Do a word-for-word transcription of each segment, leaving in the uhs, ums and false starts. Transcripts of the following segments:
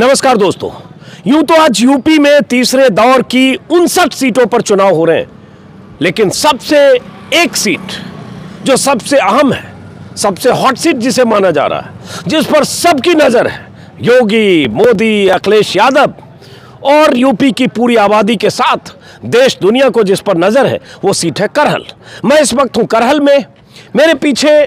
नमस्कार दोस्तों, यूं तो आज यूपी में तीसरे दौर की उनसठ सीटों पर चुनाव हो रहे हैं, लेकिन सबसे एक सीट जो सबसे अहम है, सबसे हॉट सीट जिसे माना जा रहा है, जिस पर सबकी नज़र है, योगी, मोदी, अखिलेश यादव और यूपी की पूरी आबादी के साथ देश दुनिया को जिस पर नज़र है, वो सीट है करहल। मैं इस वक्त हूँ करहल में, मेरे पीछे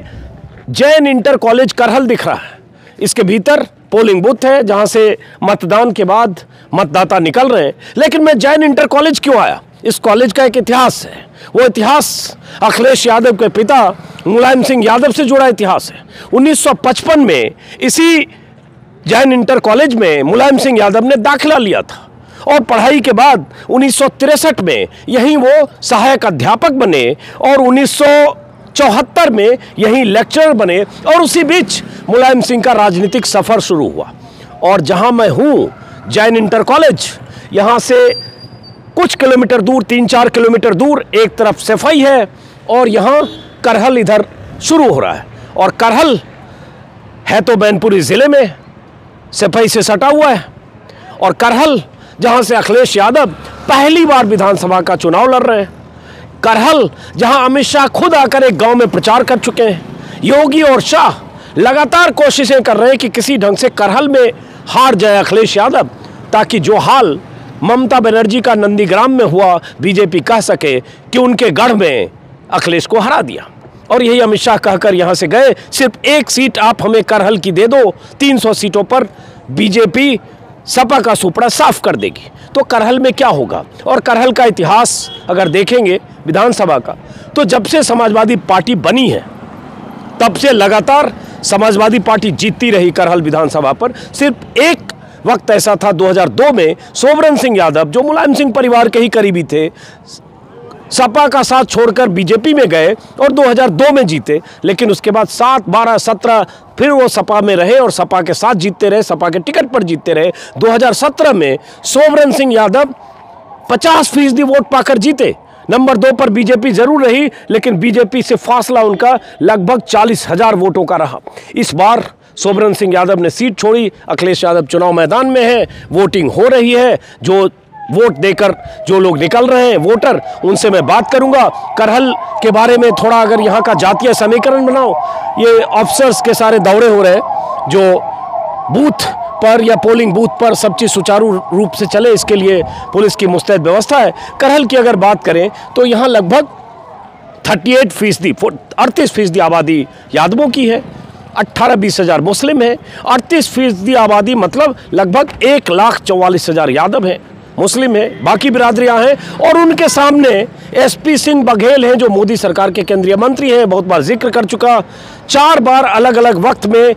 जैन इंटर कॉलेज करहल दिख रहा है। इसके भीतर पोलिंग बूथ है जहां से मतदान के बाद मतदाता निकल रहे हैं। लेकिन मैं जैन इंटर कॉलेज क्यों आया? इस कॉलेज का एक इतिहास है। वो इतिहास अखिलेश यादव के पिता मुलायम सिंह यादव से जुड़ा इतिहास है। उन्नीस सौ पचपन में इसी जैन इंटर कॉलेज में मुलायम सिंह यादव ने दाखिला लिया था और पढ़ाई के बाद उन्नीस सौ तिरसठ में यहीं वो सहायक अध्यापक बने और उन्नीस सौ चौहत्तर में यहीं लेक्चरर बने और उसी बीच मुलायम सिंह का राजनीतिक सफ़र शुरू हुआ। और जहां मैं हूं, जैन इंटर कॉलेज, यहां से कुछ किलोमीटर दूर, तीन चार किलोमीटर दूर एक तरफ सैफई है और यहां करहल इधर शुरू हो रहा है। और करहल है तो मैनपुरी ज़िले में, सैफई से सटा हुआ है। और करहल जहां से अखिलेश यादव पहली बार विधानसभा का चुनाव लड़ रहे हैं, करहल जहां अमित शाह खुद आकर एक गांव में प्रचार कर चुके हैं। योगी और शाह लगातार कोशिशें कर रहे हैं कि किसी ढंग से करहल में हार जाए अखिलेश यादव, ताकि जो हाल ममता बनर्जी का नंदीग्राम में हुआ, बीजेपी कह सके कि उनके गढ़ में अखिलेश को हरा दिया। और यही अमित शाह कहकर यहां से गए, सिर्फ एक सीट आप हमें करहल की दे दो, तीन सौ सीटों पर बीजेपी सपा का सुपड़ा साफ कर देगी। तो करहल में क्या होगा? और करहल का इतिहास अगर देखेंगे विधानसभा का, तो जब से समाजवादी पार्टी बनी है तब से लगातार समाजवादी पार्टी जीतती रही करहल विधानसभा पर। सिर्फ एक वक्त ऐसा था दो हज़ार दो में, सोबरन सिंह यादव जो मुलायम सिंह परिवार के ही करीबी थे, सपा का साथ छोड़कर बीजेपी में गए और दो हज़ार दो में जीते। लेकिन उसके बाद सात, बारह, सत्रह फिर वो सपा में रहे और सपा के साथ जीतते रहे, सपा के टिकट पर जीतते रहे। दो हज़ार सत्रह में सोबरन सिंह यादव पचास फीसदी वोट पाकर जीते। नंबर दो पर बीजेपी जरूर रही, लेकिन बीजेपी से फासला उनका लगभग चालीस हज़ार वोटों का रहा। इस बार सोबरन सिंह यादव ने सीट छोड़ी, अखिलेश यादव चुनाव मैदान में है, वोटिंग हो रही है। जो वोट देकर जो लोग निकल रहे हैं वोटर, उनसे मैं बात करूंगा। करहल के बारे में थोड़ा, अगर यहाँ का जातीय समीकरण बनाओ, ये ऑफिसर्स के सारे दौरे हो रहे हैं जो बूथ पर या पोलिंग बूथ पर सब चीज़ सुचारू रूप से चले, इसके लिए पुलिस की मुस्तैद व्यवस्था है। करहल की अगर बात करें तो यहाँ लगभग अड़तीस फीसदी अड़तीस फीसदी आबादी यादवों की है, अट्ठारह बीस हज़ार मुस्लिम हैं, अड़तीस फीसदी आबादी मतलब लगभग एक लाख चौवालीस हज़ार यादव हैं, मुस्लिम हैं, बाकी बिरादरियाँ हैं। और उनके सामने एसपी सिंह बघेल हैं जो मोदी सरकार के केंद्रीय मंत्री हैं, बहुत बार जिक्र कर चुका। चार बार अलग अलग वक्त में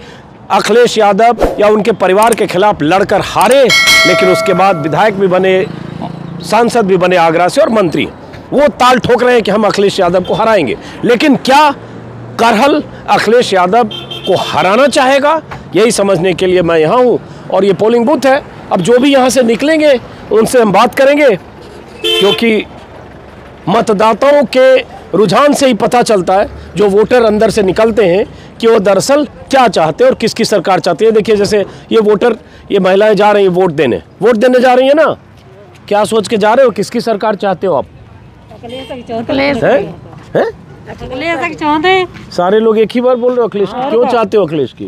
अखिलेश यादव या उनके परिवार के खिलाफ लड़कर हारे, लेकिन उसके बाद विधायक भी बने, सांसद भी बने आगरा से और मंत्री। वो ताल ठोक रहे हैं कि हम अखिलेश यादव को हराएंगे। लेकिन क्या करहल अखिलेश यादव को हराना चाहेगा? यही समझने के लिए मैं यहाँ हूँ और ये पोलिंग बूथ है। अब जो भी यहाँ से निकलेंगे उनसे हम बात करेंगे, क्योंकि मतदाताओं के रुझान से ही पता चलता है, जो वोटर अंदर से निकलते हैं, कि वो दरअसल क्या चाहते हैं और किसकी सरकार चाहती है। देखिए, जैसे ये वोटर, ये महिलाएं जा रही हैं वोट देने, वोट देने जा रही हैं ना, क्या सोच के जा रहे हो? किसकी सरकार चाहते हो आप? सारे लोग एक ही बार बोल रहे हो अखिलेश की, क्यों चाहते हो अखिलेश की?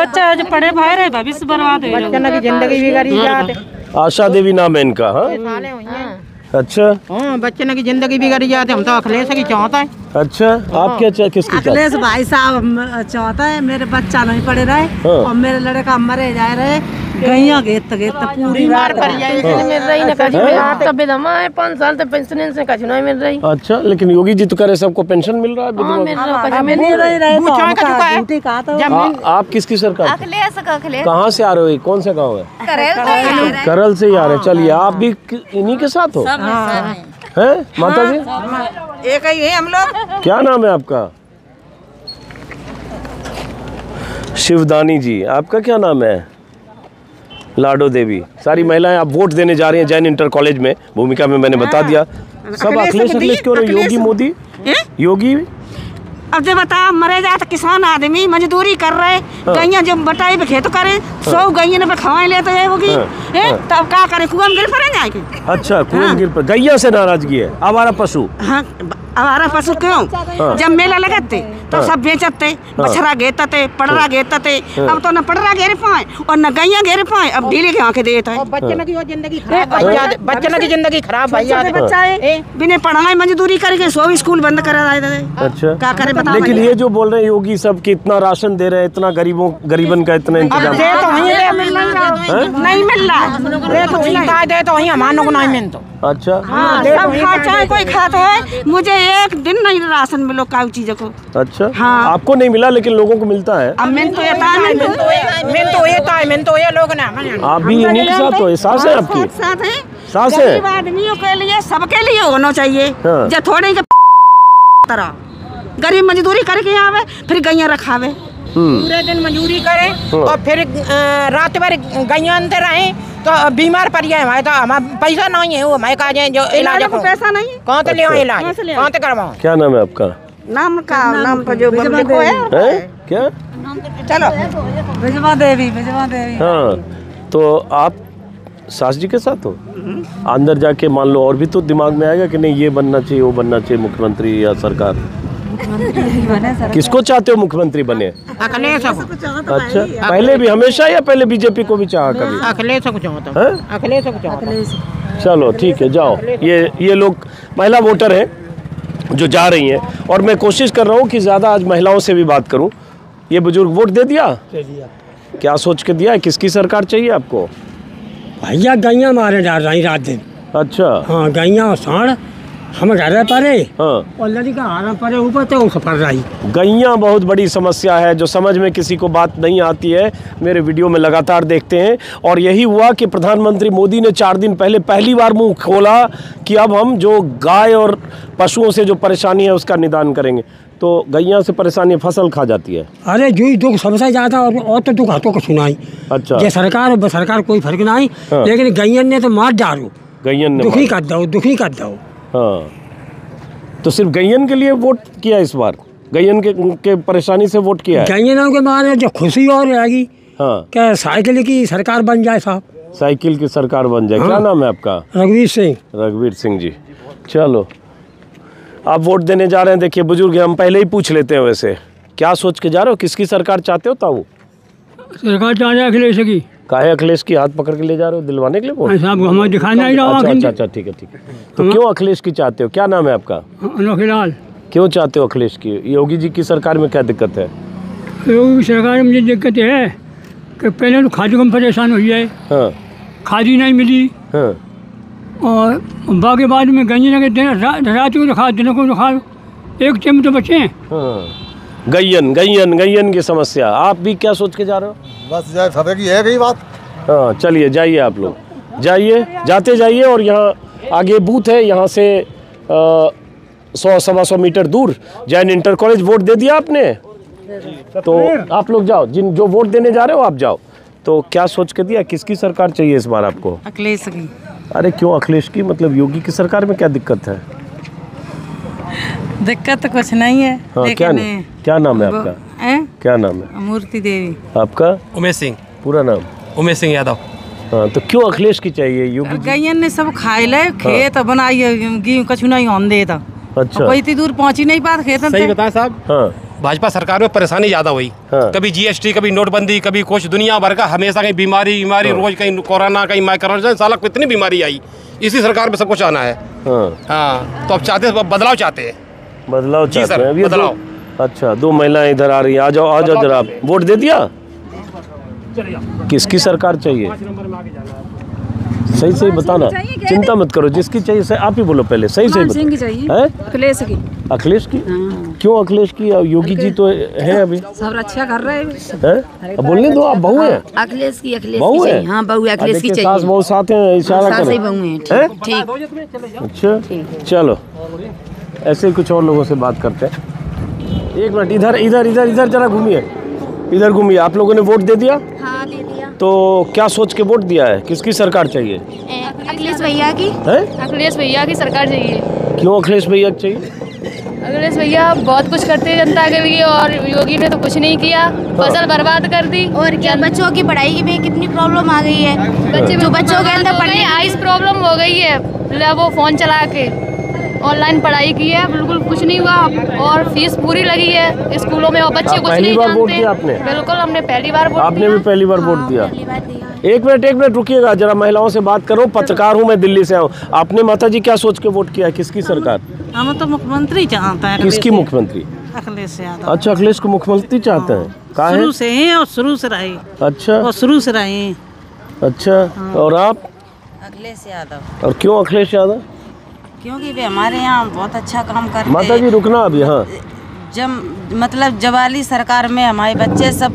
बच्चा जो पढ़े बाहर है, भविष्य बर्बाद है। आशा देवी नाम है इनका। हाँ, अच्छा, बच्चे ने की जिंदगी बिगड़ जाती है। हम तो अखिलेश की चाहता है। अच्छा, आप क्या चाहते? किसकी? अखिलेश भाई साहब चाहता है मेरे बच्चा नहीं पढ़े रहे और मेरे लड़का मरे जाए रहे, गैया गेत गेत पूरी रात पर मिल रही ना, कछु आप तबे दमा है पाँच साल तक पेंशन से कछु नहीं मिल रही। अच्छा, लेकिन योगी जी तो करे सबको पेंशन मिल रहा है, विधवा। आप किसकी सरकार? अखिलेश। अखिलेश कहाँ से आ रहे हो? कौन सा गाँव है? करहल से ही आ रहे। चलिए, आप भी इन्हीं के साथ हो? हाँ। है माता जी, एक ही है हम लोग। क्या नाम है आपका? शिवदानी जी, आपका क्या नाम है? लाडो देवी। सारी महिलाएं आप वोट देने जा रही हैं जैन इंटर कॉलेज में, भूमिका में मैंने बता दिया। सब अखिलेश अखिलेश क्यों? योगी मोदी, योगी अब जब बता मरे जाए तो किसान आदमी मजदूरी कर रहे हाँ। गैया जब बटाई पे खेत करे सौ हाँ। गैया पे खवाए लेते हैं होगी हाँ। तब क्या करे कुआ में गिर पड़े जाएगी। अच्छा कुआ में गिर पड़े गैया से नाराजगी है आवारा पशु हाँ आवारा पशु क्यों हाँ। जब मेला लगाते तब हाँ। सब बेचते बछड़ा घेतते पड़रा घेतते अब तो न पड़रा घेरे पाए और न गैया घेरे पाए अब ढीले के आंखें देते हैं बच्चे की जिंदगी खराब बच्चा बिना पढ़ाए मजदूरी करके सो स्कूल बंद करा अच्छा क्या करे। लेकिन ये जो बोल रहे हैं योगी सब कि इतना राशन दे रहे हैं इतना गरीबों गरीबन का इतना इंतजाम नहीं मिल रहा है तो वही हमारे को नहीं मिलता। अच्छा हाँ, सब खाता है कोई खाता है मुझे एक दिन नहीं राशन मिलो का चीजों को। अच्छा हाँ आपको नहीं मिला लेकिन लोगों को मिलता है। आप भी इन्हीं के साथ हो साथ है आपकी साथ है आदमियों के लिए सबके लिए होना चाहिए जो थोड़े तरह गरीब मजदूरी करके आवे फिर गैया रखावे पूरे दिन मजदूरी करे और फिर रात भर गैया अंदर आए तो बीमार पड़ जाए हमारे तो हमारा पैसा नहीं है वो हमारे का जो इलाज को पैसा नहीं कहाँ तो ले आओ इलाज कहाँ तो करवाओ। क्या नाम है आपका? नाम का नाम पर जो लिखो है क्या चलो भिजवा देवी भिजवा देवी। हाँ तो आप सास जी के साथ हो अंदर जाके मान लो और भी तो दिमाग में आएगा कि नहीं ये बनना चाहिए वो बनना चाहिए मुख्यमंत्री या सरकार बने। किसको चाहते हो मुख्यमंत्री बने? अखिलेश। अच्छा पहले भी हमेशा या पहले बीजेपी को भी चाहा कभी? अखिलेश को चाहता हूं। अखिलेश को चाहता हूं। चलो ठीक है जाओ। ये ये लोग महिला वोटर हैं जो जा रही हैं और मैं कोशिश कर रहा हूं कि ज़्यादा आज महिलाओं से भी बात करूं। ये बुजुर्ग वोट दे दिया क्या सोच के दिया? किसकी सरकार चाहिए आपको? भैया गैया मारे जा रही रात दिन। अच्छा हाँ गैया और सांड हम घर पड़े हाँ। और लड़की का आराम पड़े ऊपर तो पड़ रही। गैया बहुत बड़ी समस्या है जो समझ में किसी को बात नहीं आती है। मेरे वीडियो में लगातार देखते हैं और यही हुआ कि प्रधानमंत्री मोदी ने चार दिन पहले पहली बार मुंह खोला कि अब हम जो गाय और पशुओं से जो परेशानी है उसका निदान करेंगे। तो गैया से परेशानी फसल खा जाती है। अरे जो दुख सबसे ज्यादा और, और तो दुख हाथों को सुनाई। अच्छा ये सरकार और सरकार कोई फर्क नहीं हाँ। लेकिन गैया ने तो मार डालो गैयन ने दुखी कर दो दुखी कर दो हाँ। तो सिर्फ गैयन के लिए वोट किया इस बार? गैयन के, के परेशानी से वोट किया है। गैयनों के मारे जो खुशी और रहेगी हाँ। क्या साइकिल की सरकार बन जाए साहब साइकिल की सरकार बन जाए हाँ। क्या नाम है आपका? रघुवीर सिंह। रघुवीर सिंह जी चलो आप वोट देने जा रहे हैं। देखिए बुजुर्ग हम पहले ही पूछ लेते हैं वैसे क्या सोच के जा रहे हो किसकी सरकार चाहते हो? ताऊ सरकार चाहे अखिलेश की। काहे अखिलेश की हाथ पकड़ के ले जा रहे हो दिलवाने के लिए वोट? साहब हमें दिखाना ही ना। अच्छा अच्छा ठीक है ठीक है तो क्यों अखिलेश की चाहते हो? क्या नाम है आपका? अनोखे लाल। क्यों चाहते हो अखिलेश की? योगी जी की सरकार में क्या दिक्कत है? योगी सरकार में दिक्कत है कि पहले तो खादी को परेशान हुई है हाँ। खादी नहीं मिली हाँ। और बाकी बाद में गैया के दिन रात को तो खा दिन को तो खा एक टाइम तो बचे हैं। गैयन गैयन गैयन की समस्या आप भी क्या सोच के जा रहे हो? बस जाए सब की है कई बात हाँ। चलिए जाइए आप लोग जाइए जाते जाइए और यहाँ आगे बूथ है यहाँ से सौ सवा सौ मीटर दूर जैन इंटर कॉलेज। वोट दे दिया आपने तो आप लोग जाओ जिन जो वोट देने जा रहे हो आप जाओ। तो क्या सोच के दिया किसकी सरकार चाहिए इस बार आपको? अखिलेश की। अरे क्यों अखिलेश की? मतलब योगी की सरकार में क्या दिक्कत है? दिक्कत तो कुछ नहीं है हाँ, लेकिन क्या, नहीं? क्या नाम है आपका ए? क्या नाम है? मूर्ति देवी। आपका? उमेश सिंह। पूरा नाम? उमेश सिंह यादव हाँ। तो क्यों अखिलेश की चाहिए? योगी गैयन ने सब खाए ले खेत हाँ। बनाई कछु नहीं हम देता। अच्छा कोई इतनी दूर पहुँची नहीं पाता खेत। सही बताया साहब हाँ। भाजपा सरकार में परेशानी ज्यादा हुई हाँ। कभी जीएसटी कभी नोटबंदी कभी कुछ दुनिया भर का हमेशा कहीं बीमारी बीमारी रोज कहीं कोरोना कहीं माइक्रोन साला कितनी बीमारी आई। इसी सरकार में सब कुछ आना है हाँ। तो अब चाहते बदलाव चाहते हैं बदलाव चाहते हैं अभी बदलाव। अच्छा दो महिलाएं इधर आ रही हैं आ जाओ आ जाओ जरा। आप वोट दे दिया? किसकी सरकार चाहिए? सही सही बताना चिंता मत करो जिसकी चाहिए सही आप ही बोलो पहले सही सही बताओ। अखिलेश की। अखिलेश की क्यों अखिलेश की? योगी जी तो है अभी सब अच्छा कर रहे हैं। बोलने दो आप बहू हैं। अखिलेश की अखिलेश बहू है हाँ बहू अखिलेश की चाहिए। बहू साथ हैं इशारा करो। अच्छा चलो ऐसे ही कुछ और लोगों से बात करते हैं। एक मिनट इधर इधर इधर इधर जरा घूमिए इधर घूमिए। आप लोगों ने वोट दे दिया? हाँ दे दिया। तो क्या सोच के वोट दिया है? किसकी सरकार चाहिए? अखिलेश भैया की। अखिलेश भैया की सरकार चाहिए। क्यों अखिलेश भैया की चाहिए? अखिलेश भैया बहुत कुछ करते जनता के लिए और योगी ने तो कुछ नहीं किया, फसल बर्बाद कर दी। और क्या बच्चों की पढ़ाई में कितनी प्रॉब्लम आ गई है, बच्चे जो बच्चों के अंदर पढ़ाई आइस प्रॉब्लम हो गई है, वो फ़ोन चला के ऑनलाइन पढ़ाई की है, बिल्कुल कुछ नहीं हुआ और फीस पूरी लगी है स्कूलों में और बच्चे कुछ नहीं जानते। बिल्कुल हमने पहली बार वोट आपने भी पहली बार वोट दिया। एक मिनट एक मिनट रुकिएगा जरा, महिलाओं से बात करो। पत्रकार हूँ मैं, दिल्ली से आऊँ। आपने माता जी क्या सोच के वोट किया, किसकी सरकार? हम तो मुख्यमंत्री चाहता है। किसकी मुख्यमंत्री? अखिलेश यादव। अच्छा, अखिलेश को मुख्यमंत्री चाहते हैं? कहाँ शुरू से हैं और शुरू से रहे। अच्छा, और शुरू से रहे। अच्छा, और आप? अखिलेश यादव। और क्यों अखिलेश यादव? क्योंकि वे हमारे यहाँ बहुत अच्छा काम कर रहे हैं। माता जी रुकना अभी। हाँ, जब मतलब जवाली सरकार में हमारे बच्चे सब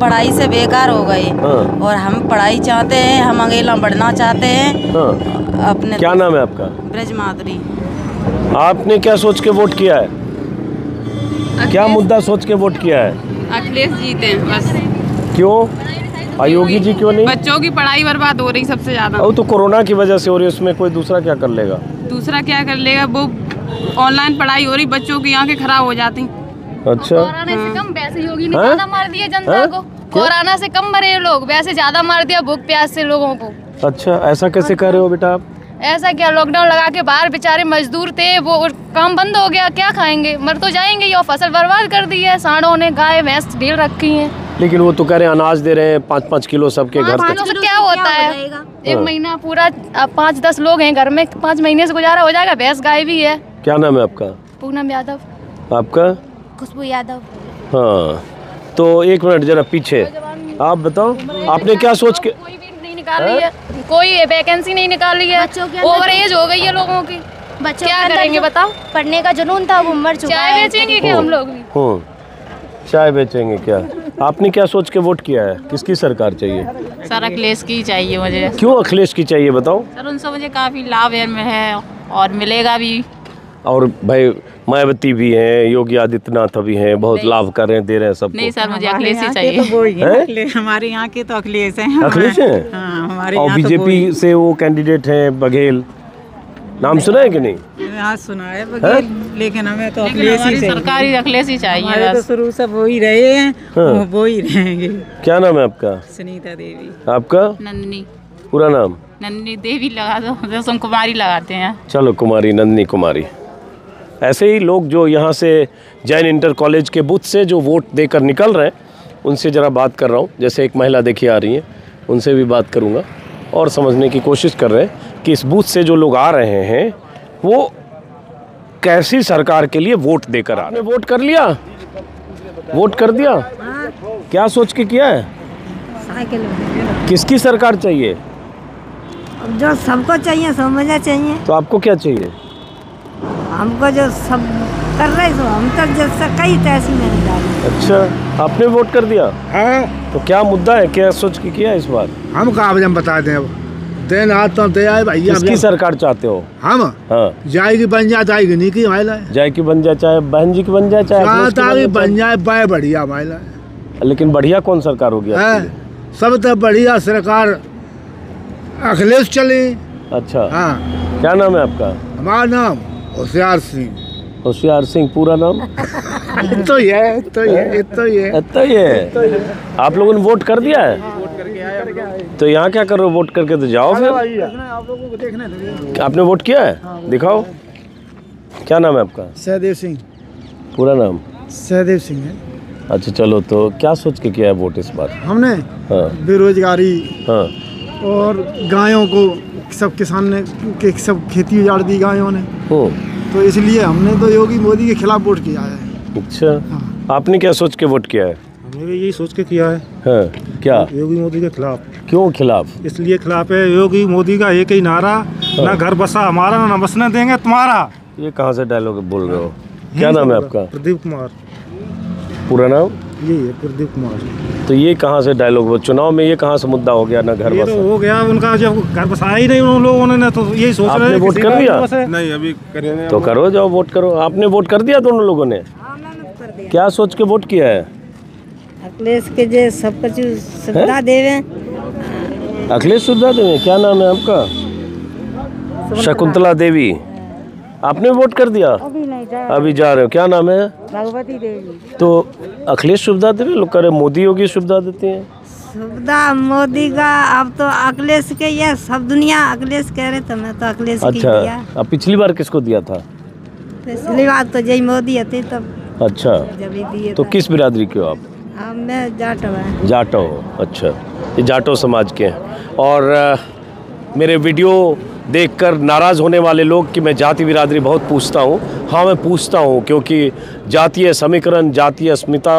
पढ़ाई से बेकार हो गए। हाँ। और हम पढ़ाई चाहते हैं, हम अकेला बढ़ना चाहते हैं। हाँ। अपने क्या नाम है आपका? ब्रजमाधुरी। आपने क्या सोच के वोट किया है, क्या मुद्दा सोच के वोट किया है? अखिलेश जीते हैं बस। क्यों योगी जी क्यों नहीं? बच्चों की पढ़ाई बर्बाद हो रही सबसे ज्यादा। वो तो कोरोना की वजह से हो रही है, उसमें कोई दूसरा क्या कर लेगा? दूसरा क्या कर लेगा, वो ऑनलाइन पढ़ाई हो रही, बच्चों की आंखें खराब हो जाती। अच्छा, कोरोना से कम वैसे योगी ने ज्यादा मार दिया जनता को। कोरोना से कम मरे लोग, वैसे ज्यादा मार दिया भूख प्यास से लोगों को। अच्छा, ऐसा कैसे कर रहे हो बेटा आप? ऐसा क्या, लॉकडाउन लगा के बाहर बेचारे मजदूर थे, वो काम बंद हो गया, क्या खाएंगे, मर तो जाएंगे। ये फसल बर्बाद कर दी है, सांडों ने गाय भैंस ढील रखी है। लेकिन वो तो कह रहे अनाज दे रहे हैं पाँच पाँच किलो सबके घर तक। क्या होता है, एक महीना पूरा पाँच दस लोग हैं घर में, पाँच महीने से गुजारा हो जाएगा। भैंस गाय भी है। क्या नाम है आपका? पूनम यादव। आपका? खुशबू यादव। हाँ, तो एक मिनट जरा पीछे, आप बताओ आपने क्या सोच के? कोई भी नहीं निकाली है, कोई वैकेंसी नहीं निकाली है, ओवर एज हो गई है लोगों की, बच्चों क्या करेंगे बताओ? पढ़ने का जुनून था वो मर चुका है। चाय बेचेंगे क्या हम लोग भी? चाय बेचेंगे क्या? आपने क्या सोच के वोट किया है, किसकी सरकार चाहिए? सर अखिलेश की चाहिए मुझे। क्यों अखिलेश की चाहिए बताओ? सर उनसे मुझे काफ़ी लाभ है और मिलेगा भी। और भाई मायावती भी हैं, योगी आदित्यनाथ भी हैं, बहुत लाभ कर रहे हैं, दे रहे हैं सबको। नहीं सर मुझे अखिलेश ही चाहिए। हमारे यहाँ के तो अखिलेश हैं। अखिलेश हैं? हाँ, हमारे यहाँ। और बीजेपी से वो कैंडिडेट हैं बघेल, नाम सुना है कि नहीं? हाँ सुना है बघेल, लेकिन हमें तो अखिलेश ही चाहिए, सरकारी अखिलेश ही चाहिए। तो शुरू से वो ही रहे हैं, वो ही रहेंगे। क्या नाम है आपका? सुनीता देवी। आपका? नंदिनी। पूरा नाम? नंदिनी देवी लगा दो, हम कुमारी लगाते हैं। चलो कुमारी, नंदिनी कुमारी। ऐसे ही लोग जो यहाँ से जैन इंटर कॉलेज के बूथ से जो वोट देकर निकल रहे हैं, उनसे ज़रा बात कर रहा हूँ। जैसे एक महिला देखी आ रही है, उनसे भी बात करूँगा और समझने की कोशिश कर रहे हैं कि इस बूथ से जो लोग आ रहे हैं वो कैसी सरकार के लिए वोट देकर आ रहे हैं। वोट कर लिया? वोट कर दिया? क्या सोच के किया है? किसकी सरकार चाहिए? जो सबको चाहिए, समझना चाहिए। तो आपको क्या चाहिए? हमको जो सब कर रहे हैं, हम तक जैसा कई तैसी नहीं डाले। अच्छा, आपने वोट कर दिया? हाँ। तो क्या मुद्दा है, क्या सोच के किया इस बार? हम कहा बता दें, अब दिन रात तो दे आए भैया। किसकी सरकार चाहते हो? हम? हाँ, जाए की बन जाए, जाए की नहीं की हमारे लिए, जाए की बन जाए, चाहे बहन जी की बन जाए, चाहे बन जाए, बाय बढ़िया हमारे लिए। लेकिन बढ़िया कौन सरकार होगी? सब तो बढ़िया सरकार अखिलेश चले। अच्छा, हाँ। क्या नाम है आपका? हमारा नाम होशियार सिंह। होशियार सिंह। पूरा नाम? तो ये तो ये तो ये तो ये आप लोगों ने वोट कर दिया है? वोट करके आए। तो यहाँ क्या कर रहे हो वोट करके? तो जाओ फिर, आप लोगों को देखना है। आपने वोट किया है? दिखाओ। क्या नाम है आपका? सहदेव सिंह। पूरा नाम? सहदेव सिंह है। अच्छा चलो, तो क्या सोच के किया है वोट इस बार हमने? बेरोजगारी, हाँ, और गायों को सब किसान ने के सब खेती उजाड़ दी गायों ने, तो इसलिए हमने तो योगी मोदी के खिलाफ वोट किया है। अच्छा, हाँ। आपने क्या सोच के वोट किया है? हमने भी यही सोच के किया है। हाँ। क्या? योगी मोदी के खिलाफ। क्यों खिलाफ? इसलिए खिलाफ है, योगी मोदी का एक ही नारा, हाँ, ना घर बसा हमारा, ना बसने देंगे तुम्हारा। ये कहाँ से डायलॉग बोल रहे हो? क्या नाम है आपका? प्रदीप कुमार। पूरा नाम? ये है प्रदीप कुमार। तो ये कहाँ से डायलॉग, वो चुनाव में ये कहाँ से मुद्दा हो गया ना घर बसा? ये तो हो गया उनका, जब घर बसाया ही नहीं उन लोगों ने, तो यही सोच रहे हैं। वोट कर दिया? नहीं अभी करेंगे। तो करो, जाओ वोट करो। आपने वोट कर दिया दोनों लोगों ने? कर दिया। क्या सोच के वोट किया है? अखिलेश के जे सब कुछ सुविधा देवे। अखिलेश सुविधा देवे। क्या नाम है आपका? शकुंतला देवी। आपने वोट कर दिया? अभी नहीं जा अभी जा रहे हो। क्या नाम है? भगवती देवी। तो अखिलेश सुविधा दे रहे, लोग कह रहे मोदी योगी सुविधा देती हैं। सुविधा मोदी का, अब तो अखिलेश के ये सब दुनिया अखिलेश कह रहे, तो मैं तो अखिलेश की दिया। अच्छा, अब पिछली बार किसको दिया था? पिछली बार तो जय मोदी थे तब। अच्छा, जब दिए। तो किस बिरादरी के हो आप? अब मैं जाटो है। जाटो, अच्छा, ये जाटो समाज के हैं। और आ, मेरे वीडियो देखकर नाराज़ होने वाले लोग कि मैं जाति बिरादरी बहुत पूछता हूँ, हाँ मैं पूछता हूँ, क्योंकि जातीय समीकरण, जातीय अस्मिता,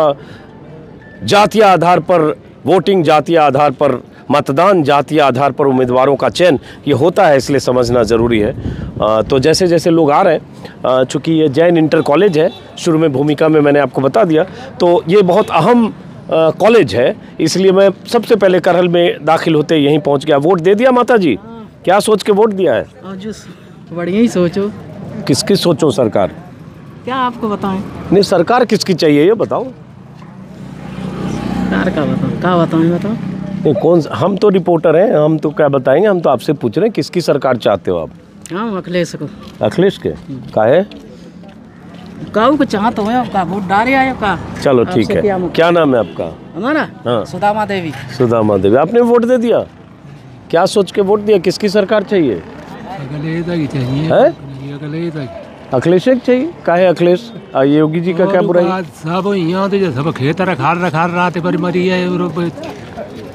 जातीय आधार पर वोटिंग, जातीय आधार पर मतदान, जातीय आधार पर उम्मीदवारों का चयन ये होता है, इसलिए समझना ज़रूरी है। आ, तो जैसे जैसे लोग आ रहे हैं, चूँकि ये जैन इंटर कॉलेज है, शुरू में भूमिका में मैंने आपको बता दिया, तो ये बहुत अहम कॉलेज है, इसलिए मैं सबसे पहले करहल में दाखिल होते यहीं पहुँच गया। वोट दे दिया माता जी? क्या सोच के वोट दिया है? बढ़िया ही सोचो। किसकी सोचो सरकार? क्या आपको बताएं? नहीं, सरकार किसकी चाहिए ये बताओ। सरकार का बताओ, क्या बताएं बताओ? नहीं, कौन, हम तो रिपोर्टर हैं, हम तो क्या बताएंगे, हम तो आपसे पूछ रहे हैं किसकी सरकार चाहते हो आप? हाँ, अखिलेश को। अखिलेश के? काहे? काऊ को चाहते हो आपका वोट डाले आए का। चलो ठीक है। क्या, क्या नाम है आपका? हमारा हाँ। सुदामा देवी। सुदामा देवी, आपने वोट दे दिया? क्या सोच के वोट दिया? किसकी सरकार चाहिए? अखिलेश चाहिए। काहे अखिलेश? योगी जी का क्या बुराई? सब यहाँ तो सब खेत रखार रखार रात पर मरी है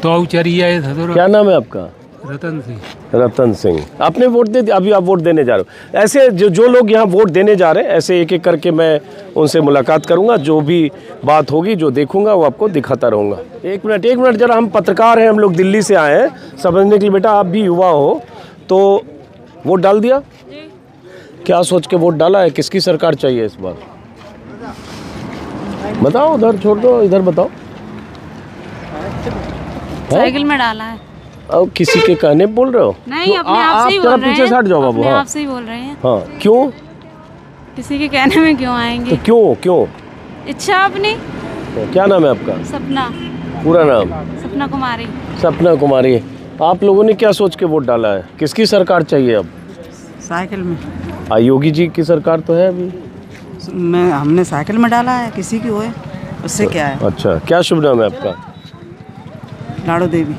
तो चरिया है। क्या नाम है आपका? रतन सिंह। रतन सिंह, आपने वोट दे दिया? अभी आप वोट देने जा रहे हो? ऐसे जो जो लोग यहाँ वोट देने जा रहे हैं, ऐसे एक एक करके मैं उनसे मुलाकात करूँगा, जो भी बात होगी, जो देखूँगा वो आपको दिखाता रहूँगा। एक मिनट एक मिनट जरा, हम पत्रकार हैं, हम लोग दिल्ली से आए हैं समझने के लिए। बेटा आप भी युवा हो, तो वोट डाल दिया? क्या सोच के वोट डाला है? किसकी सरकार चाहिए इस बार बताओ। उधर छोड़ दो, इधर बताओ। साइकिल में डाला है। और किसी के कहने बोल रहे हो? नहीं, अपने आप से ही बोल रहे हैं। पीछे हट जाओ बाबू। हाँ, आप से ही बोल रहे हैं। हाँ, क्यों किसी के कहने में क्यों आएंगे? तो क्यों क्यों इच्छा अपनी। क्या नाम है आपका? सपना। पूरा नाम? सपना कुमारी। सपना कुमारी, आप लोगों ने क्या सोच के वोट डाला है? किसकी सरकार चाहिए अब? साइकिल में। आ, योगी जी की सरकार तो है अभी। मैं हमने साइकिल में डाला है, किसी की हो उससे क्या है। अच्छा, क्या शुभ नाम है आपका? लाडो देवी।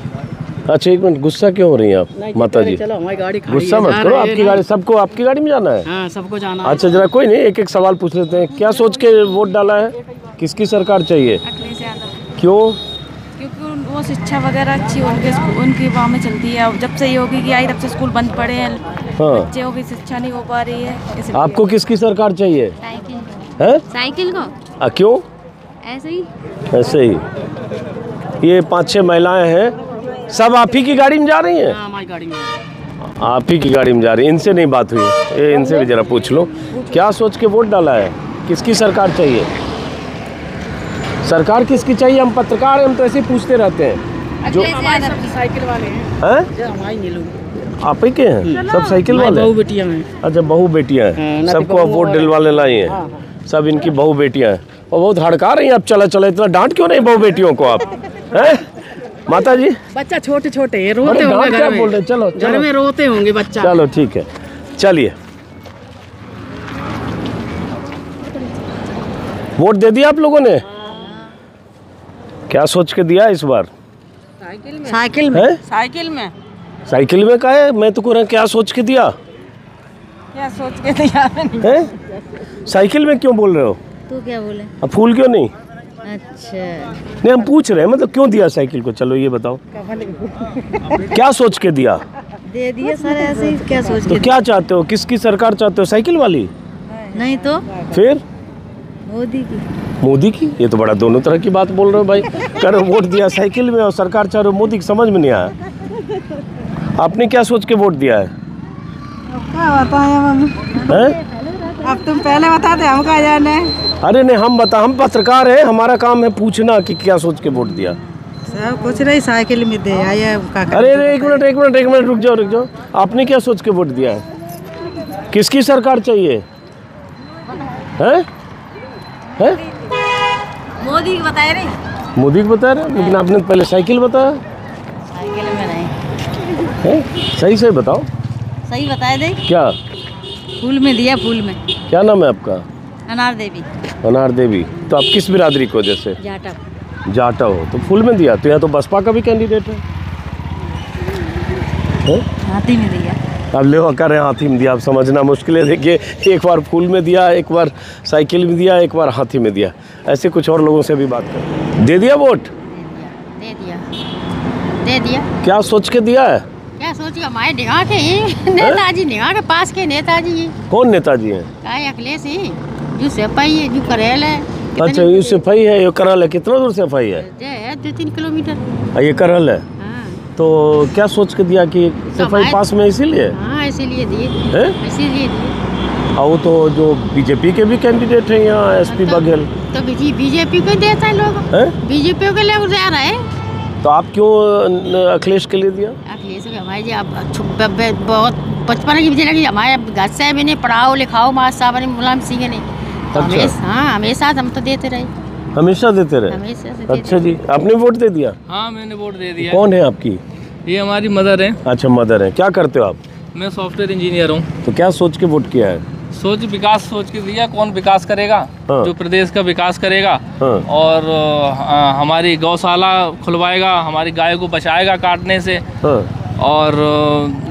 अच्छा, एक मिनट, गुस्सा क्यों हो रही हैं आप माता जी? गुस्सा मत करो, आपकी गाड़ी, सबको आपकी गाड़ी में जाना है। हाँ, सबको जाना है। अच्छा, जरा कोई नहीं, एक एक सवाल पूछ लेते हैं। क्या सोच के वोट डाला है? किसकी सरकार चाहिए? अखिलेश यादव। क्यों? क्योंकि वो शिक्षा वगैरह अच्छी उनके उनकी गाँव में चलती है। जब से योगी की आई तब से स्कूल बंद पड़े हैं, बच्चों की शिक्षा नहीं हो पा रही है। आपको किसकी सरकार चाहिए? साइकिल को। क्यों? ऐसे ही ऐसे ही। ये पाँच छः महिलाएँ हैं, सब आप ही की गाड़ी में जा रही हैं? आप ही की गाड़ी में जा रही है। इनसे नहीं बात हुई, ये इनसे भी जरा पूछ लो। क्या सोच के वोट डाला है? किसकी सरकार चाहिए? सरकार किसकी चाहिए? हम पत्रकार हैं, हम तो ऐसे ही पूछते रहते हैं। जो साइकिल वाले हैं आप ही के हैं? सब साइकिल वाले? बहू बेटियाँ हैं। अच्छा, बहू बेटियां हैं। सबको आप वोट दिलवाने लाई हैं? सब इनकी बहू बेटियाँ हैं। और बहुत हड़का रही हैं आप, चला चला। इतना डांट क्यों नहीं बहू बेटियों को आप? हैं माता जी? बच्चा छोटे छोटे हैं, रोते होंगे घर में। बोल रहे, चलो घर में रोते होंगे बच्चा। चलो ठीक है, चलिए। वोट दे दिया आप लोगों ने? क्या सोच के दिया इस बार? साइकिल में। साइकिल में। साइकिल में। साइकिल में का है? मैं तो कह रहा, क्या सोच के दिया? क्या सोच के दिया है? साइकिल में क्यों बोल रहे हो? तू क्या बोले? अब फूल क्यों नहीं? अच्छा, नहीं हम पूछ रहे हैं, मतलब क्यों दिया साइकिल को? चलो ये बताओ। क्या सोच के दिया? दे दिया सर ऐसे ही। क्या सोच तो के क्या चाहते हो? किसकी सरकार चाहते हो? साइकिल वाली? नहीं तो फिर मोदी की। मोदी की? ये तो बड़ा दोनों तरह की बात बोल रहे हो भाई। कह रहे वोट दिया साइकिल में और सरकार चाह रहे हो मोदी की, समझ में नहीं आया। आपने क्या सोच के वोट दिया है? अब तुम पहले बता दे, हम कहाँ जाने। अरे नहीं, हम बता, हम पत्रकार हैं, हमारा काम है पूछना कि क्या सोच के वोट दिया। सब कुछ नहीं, साइकिल में दे आया। अरे अरे एक मिनट एक मिनट एक मिनट रुक जाओ रुक जाओ। आपने क्या सोच के वोट दिया है? किसकी सरकार चाहिए? हैं? हैं? मोदी को बता रहे। मोदी को बता रहे, लेकिन आपने पहले साइकिल बताया। साइकिल में नहीं है, सही सही बताओ। सही बताया। क्या फूल में दिया, फूल में। क्या नाम है आपका? अनार देवी। अनार देवी, तो आप किस बिरादरी को? जैसे जाटव। जाटव हो, तो फूल में दिया। तो यहाँ तो बसपा का भी कैंडिडेट है, है? हाथी में दिया। अब ले कर रहे हैं हाथी में दिया, आप समझना मुश्किल है। देखिए, एक बार फूल में दिया, एक बार साइकिल में दिया, एक बार हाथी में दिया। ऐसे कुछ और लोगों से भी बात कर। दे दिया वोट? दे दिया, दे दिया। क्या सोच के दिया है? क्या सोचिए, हमारे निगाह के ही नेताजी, निगाह के पास के नेताजी। कौन नेताजी है? अखिलेश ही, जो सैफाई है, जो करहल है। अच्छा, ये सैफाई है, ये करहल है। कितना दूर सैफाई है? दो तीन किलोमीटर। ये करहल है। तो क्या सोच के दिया कि सफाई पास में, इसीलिए? हाँ, इसीलिए दिए, इसीलिए दिए। और तो जो बीजेपी के भी कैंडिडेट हैं यहाँ, एसपी बघेल, तो बीजेपी को देता है लोग, बीजेपी के लोग जा रहे हैं। तो आप क्यों अखिलेश के लिए दिया? अखिलेश हमारे जी, आप बहुत बचपन की मुझे लगी, हमारे घर से मैंने पढ़ाओ लिखाओ, माँ साहब ने, मुलायम सिंह ने, हाँ हमेशा हम तो देते रहे, हमेशा देते रहे, हमेशा से देते। अच्छा जी, आपने वोट दे दिया? हाँ, मैंने वोट दे दिया। कौन है आपकी? ये हमारी मदर है। अच्छा, मदर है। क्या करते हो आप? मैं सॉफ्टवेयर इंजीनियर हूँ। तो क्या सोच के वोट किया है? सोच, विकास सोच के दिया। कौन विकास करेगा? हाँ। जो प्रदेश का विकास करेगा। हाँ। और आ, हमारी गौशाला खुलवाएगा, हमारी गाय को बचाएगा काटने से। हाँ। और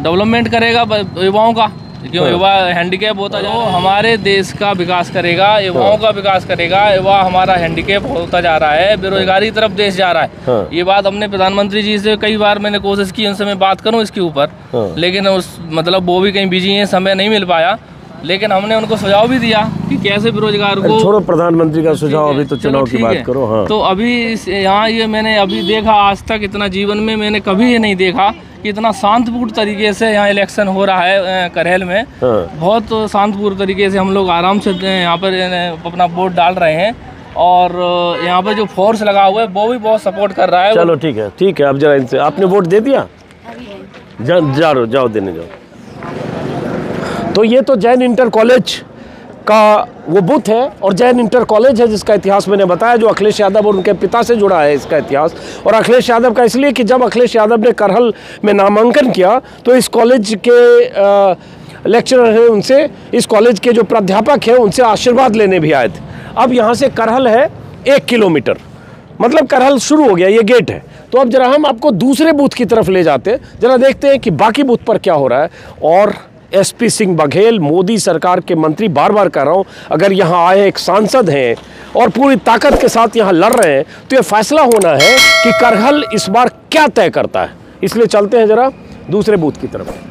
डेवलपमेंट करेगा युवाओं का, क्यों? युवा हैंडीकैप होता है, हमारे देश का विकास करेगा, युवाओं का विकास करेगा। युवा हमारा हैंडीकैप होता जा रहा है, बेरोजगारी की तरफ देश जा रहा है। ये बात हमने प्रधानमंत्री जी से कई बार मैंने कोशिश की, उनसे मैं बात करूं इसके ऊपर, लेकिन उस मतलब वो भी कहीं बिजी हैं, समय नहीं मिल पाया। लेकिन हमने उनको सुझाव भी दिया कि कैसे बेरोजगार को, छोड़ो प्रधानमंत्री का सुझाव, अभी तो चुनाव की बात करो। हाँ। तो अभी यहाँ ये मैंने अभी देखा, आज तक इतना जीवन में मैंने कभी ये नहीं देखा कि इतना शांतपूर्ण तरीके से यहाँ इलेक्शन हो रहा है करहल में। हाँ। बहुत शांतपूर्ण तरीके से हम लोग आराम से यहाँ पर अपना वोट डाल रहे हैं, और यहाँ पर जो फोर्स लगा हुआ है वो भी बहुत सपोर्ट कर रहा है। चलो ठीक है, ठीक है। आप जरा इनसे, आपने वोट दे दिया? जा रहे, जाओ देने जाओ। तो ये तो जैन इंटर कॉलेज का वो बूथ है, और जैन इंटर कॉलेज है जिसका इतिहास मैंने बताया, जो अखिलेश यादव और उनके पिता से जुड़ा है इसका इतिहास। और अखिलेश यादव का इसलिए कि जब अखिलेश यादव ने करहल में नामांकन किया तो इस कॉलेज के लेक्चरर हैं, उनसे, इस कॉलेज के जो प्राध्यापक हैं, उनसे आशीर्वाद लेने भी आए थे। अब यहाँ से करहल है एक किलोमीटर, मतलब करहल शुरू हो गया, ये गेट है। तो अब जरा हम आपको दूसरे बूथ की तरफ ले जाते हैं, जरा देखते हैं कि बाकी बूथ पर क्या हो रहा है। और एसपी सिंह बघेल, मोदी सरकार के मंत्री, बार बार कह रहा हूँ, अगर यहाँ आए एक सांसद हैं और पूरी ताकत के साथ यहाँ लड़ रहे हैं, तो ये फैसला होना है कि करहल इस बार क्या तय करता है। इसलिए चलते हैं ज़रा दूसरे बूथ की तरफ।